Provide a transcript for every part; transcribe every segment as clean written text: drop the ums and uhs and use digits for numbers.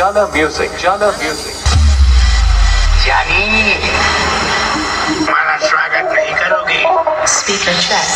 Jana music. जानी माना स्वागत नहीं करोगे. Speaker check.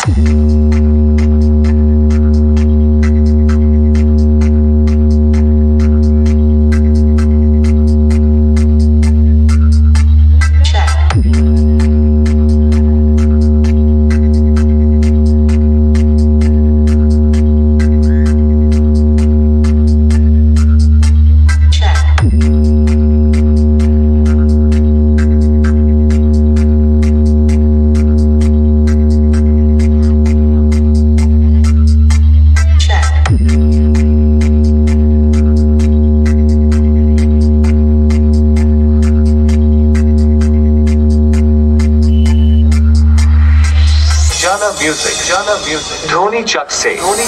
Jana music. Dhoni Chak se. कितने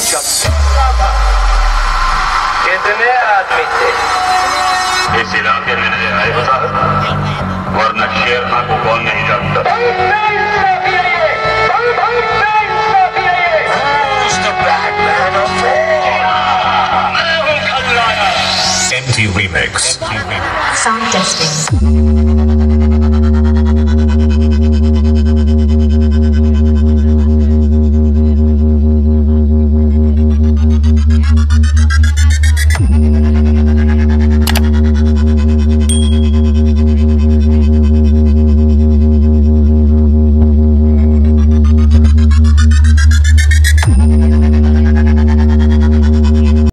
आदमी थे इस इलाके में आए बता वरना शेर खां को कौन नहीं जानता. MT Remix. Sound testing.